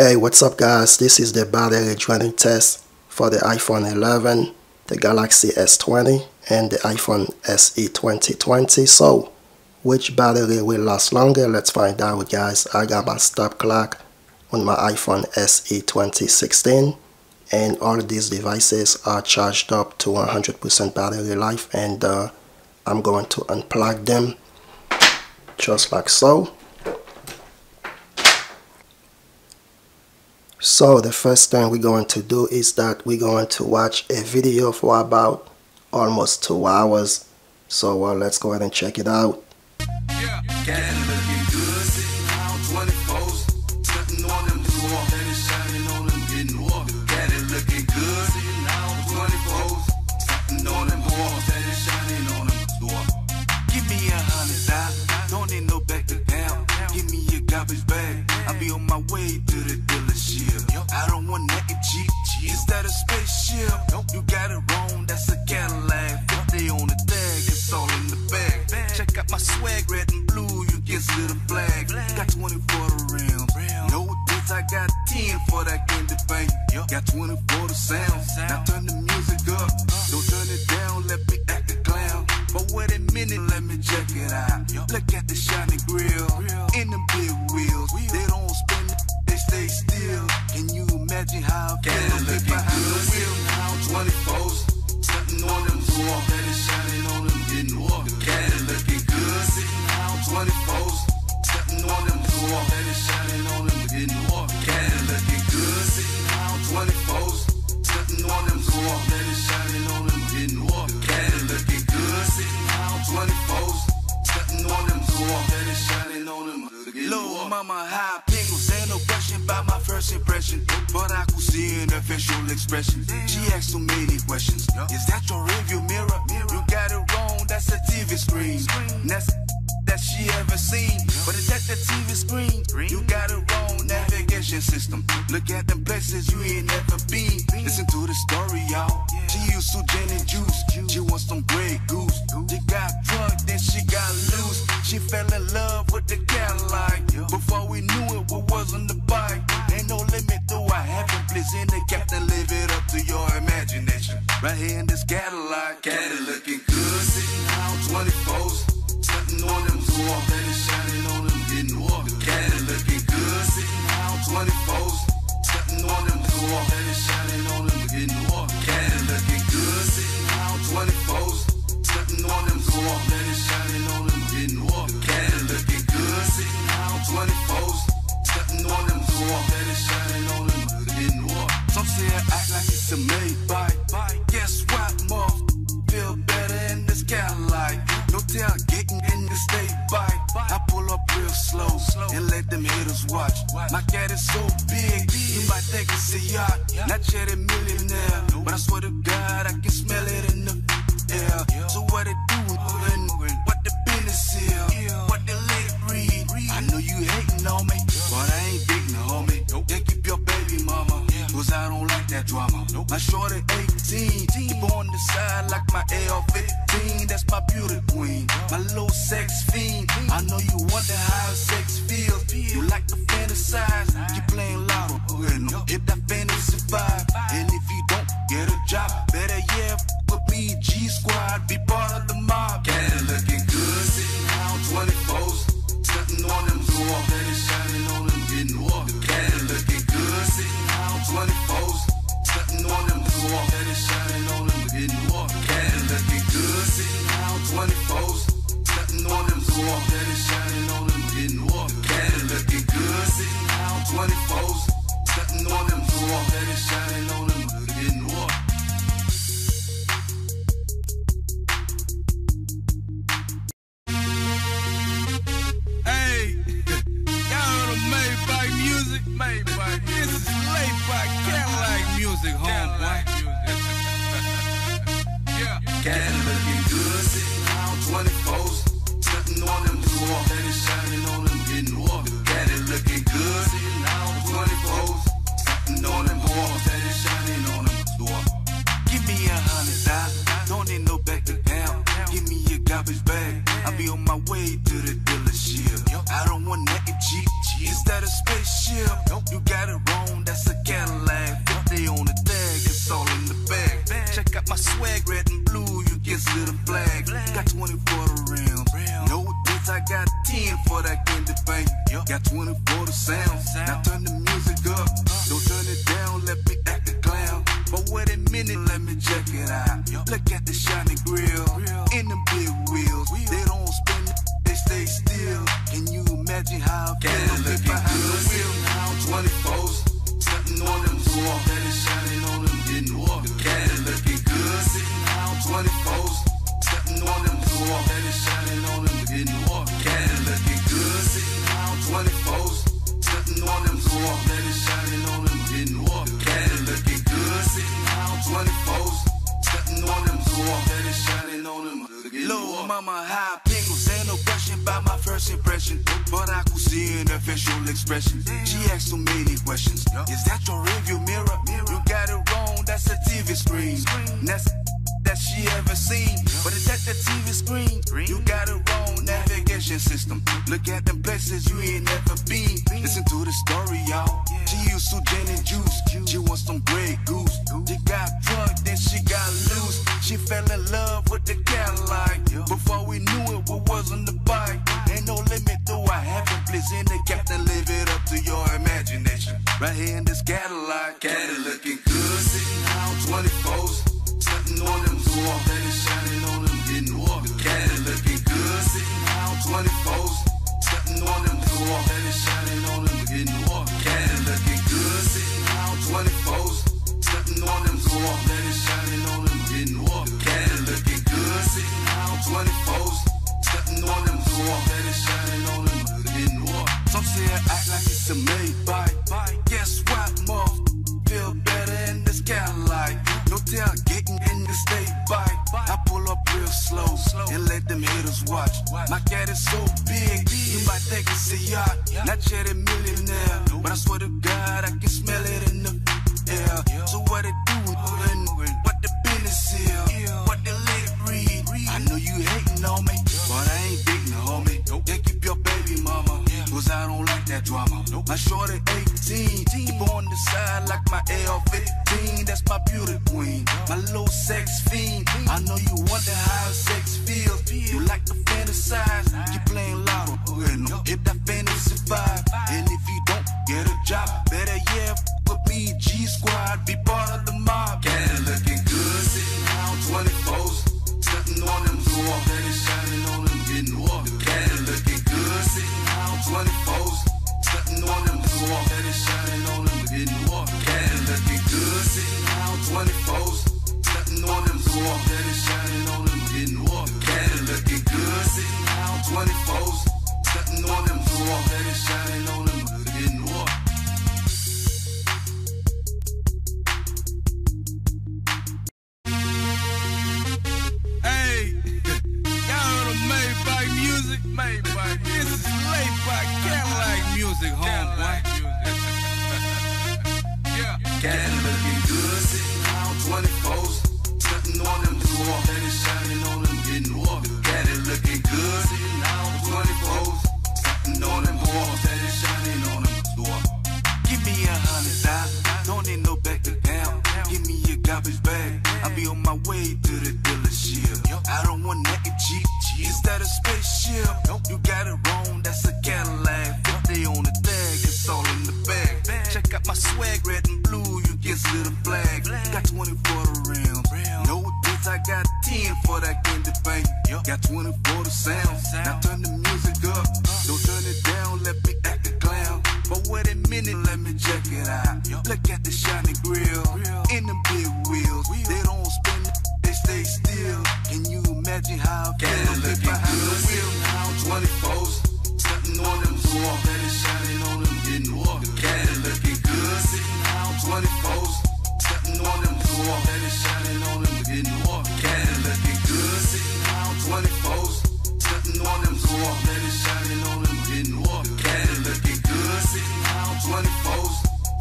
Hey, what's up guys? This is the battery draining test for the iPhone 11, the Galaxy S20, and the iPhone SE 2020. So, which battery will last longer? Let's find out guys. I got my stop clock on my iPhone SE 2016, and all of these devices are charged up to 100% battery life, and I'm going to unplug them just like so. So the first thing we're going to do is that we're going to watch a video for about almost 2 hours. So let's go ahead and check it out. Yeah. You got it wrong, that's a Cadillac. They on the tag, it's all in the bag. Check out my swag, red and blue, you get to the flag. Got 20 for the rims. No bitch, I got 10 for that candy bank. Got 20 for the sound. Now turn the music up, don't turn it down, let me act a clown. But wait a minute, let me check it out. Look at the shiny grill, in them big wheels. They don't spin, they stay still. Can you imagine how Cadillac behind the wheel? 24s, sitting on them floor, and shining on them getting warm. The cat is looking good, sitting out 24s, sitting on them floor, and shining on them getting warm. The cat is looking good, sitting out 24s, sitting on them floor, and shining on them getting warm. The cat is looking good, sitting out 24s, sitting on them floor, and shining on them getting warm. Little mama high pickles, ain't no question about my first impression, but I could see in her facial expression. She asked so many questions. Is that your review mirror? You got it wrong, that's a TV screen. That's that she ever seen. But is that the TV screen? You got it wrong, navigation system. Look at them places you ain't never been. Listen to the story, y'all. She used to gin and juice. She wants some gray goose. She got drunk, then she got loose. She fell in love with the Cadillac. Before we knew it, we was on the bike. Ain't no limit, though I haven't bliss in the cap. Then live it up to your imagination. Right here in this Cadillac. Cadillac looking good, sitting out 24s, sitting on them floor, and it's shining on them getting warm. The Cadillac looking good, sitting out 24s, sitting on them floor, and it's shining on them getting warm. The Cadillac looking good, sitting out 24s, sitting on them floor, and it's shining on them getting warm. The Cadillac looking good, sitting out 24s, sitting on them floor, and it's shining on them getting warm. Some say I act like it's a made by. Guess what, more feel better in this Cadillac. No tailgating in the state bike. I pull up real slow and let them haters watch. My cat is so big, you might think it's a yacht. Not yet a millionaire, but I swear to God I can smell it in the air. So what it do? What the business is? What the late read? I know you hating on me, but I ain't digging, homie. Then keep your baby mama, cause I don't like that drama. My shorty 18, keep on the side like my AR-15. That's my beauty queen, my little sex fiend. I know you wonder how sex feels. You like to fantasize, you playing lotto. Hit that fantasy vibe, and if you don't get a job, better yeah, with me, G-Squad, be part of the mob. Cadillac looking good, sitting out 24s, sitting on them floor, and it's shining on them getting warm. The Cadillac looking good, sitting out 24s, sitting on them floor, and it's shining on them getting warm. The Cadillac looking good, sitting out 24s, sitting on them floor, and it's shining on them getting warm. The Cadillac looking good, sitting out 24s, sitting on them floor, and it's shining on them getting warm. Cheap, is that a spaceship? You got it wrong. 20 for the sound. Now turn the music up, don't turn it down, let me act a clown. But wait a minute, let me check it out. Look at the shiny grill, in the big wheels. They don't spin, they stay still. Can you imagine how Cadillac looking behind the wheel? Now 24s, sitting on them floor, that is shining on them didn't walk. Cadillac looking good, sitting out 24s, sitting on them floor, that is shining on them didn't walk. Cadillac looking good, sitting out 24s, sitting on them floor, that is shining on them didn't walk. Cadillac looking good, sitting out 24s, sitting on them floor, that is shining on them didn't walk. Low mama high pickles, ain't no question about my first impression, but I could see in her facial expression. She asked so many questions. Is that your rearview mirror? You got it wrong, that's a TV screen. That's that she ever seen. But is that the TV screen? You got it wrong, navigation system. Look at them places you ain't never been. Listen to the story, y'all. She used to gin and juice. She wants some Grey Goose. She got drunk, then she got loose. She fell in love with the Cadillac. Before we knew it, we was on the bike. Ain't no limit, though I haven't bliss in the captain. Live it up to your imagination. Right here in this Cadillac. Cadillac looking good, sitting out 24s, sitting on them floor, that is shining on them didn't walk. Cadillac looking good, sitting out 24s, sitting on them floor, that is shining on them didn't walk. Cadillac looking good, sitting out 24s, sitting on them floor, that is shining on them didn't walk. Cadillac looking good, sitting out 24s, sitting on them floor, that is shining on them didn't walk. Some say I act like it's a made by. Guess what, more feel better in this Cadillac. No tailgating in the state bike. I pull up real slow and let them haters watch. My cat is so big, you might think it's a yacht. Not yet a millionaire, but I swear to God I can smell it in the air. So what it do? What the business here? What the lady read? I know you hating on me, but I ain't dating, homie. They keep your baby mama, cause I don't like that drama. My shorty 18, keep on the side like my AR-15. That's my beauty queen, my low sex fiend. I know you wonder how sex feels. You like to fantasize, keep playing lotto. Hit that fantasy vibe. And if you don't get a job, better yeah, with me, G-Squad, be part of the mob. Cadillac looking good, sitting out 24s, sitting on them floor, that is shining on them didn't walk. Cadillac looking good, sitting out 24s, sitting on them floor, that is shining on them didn't walk. Cadillac looking good, sitting out 24s, sitting on them floor, that is shining on them didn't walk. Cadillac looking good, sitting out 24s, sitting on them floor, that is shining on them didn't walk. Hey, y'all heard of Maybach music? Maybach, this is Maybach Cadillac music, homeboy. Cadillac looking good, sitting out 24s, sitting on them floor, that is shining on them didn't walk. Cadillac looking good, sitting out 24s, sitting on them walls, that is shining on them floor. Give me $100,000, don't need no back to town. Give me your garbage bag, I'll be on my way to the dealership. I don't want nothing cheap, is that a spaceship? You got it wrong, that's a Cadillac. 50 on the tag, it's all in the bag. Check out my swag, red and blue, you get to the flag. Got 20 for the rims, no dates, I got 10 for that candy bank. Got 20 for the sound, now turn the music up. Don't turn it down, let me act a clown. But wait a minute, let me check it out. Look at the shiny grill, in the big wheels. They don't spin, they stay still. Can you imagine how Cadillac looking behind the wheel? Now 24s, sitting on them floor, that is shining on them didn't walk. Cadillac looking good, sitting out 24s, sitting on them floor, that is shining on them didn't walk. Cadillac looking good, sitting out 24s, sitting on them floor, that is shining on them didn't walk. Cadillac looking good, sitting out 24s,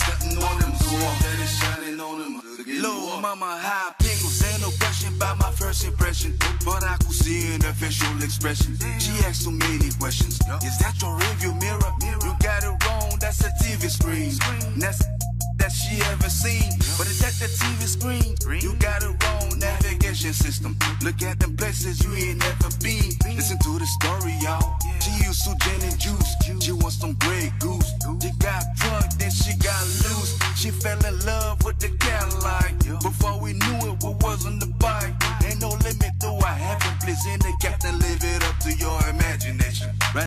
sitting on them floor, that is shining on them didn't walk. Low mama high pickles, ain't no question about my first impression, but I could see in her facial expression. She asked so many questions. Is that your rearview mirror? You got it wrong, that's a TV screen. That's that she ever seen, but is that the TV screen? You got it wrong, navigation system. Look at them places you ain't never been. Listen to the story, y'all. She used to gin and juice. She wants some Grey fell in love.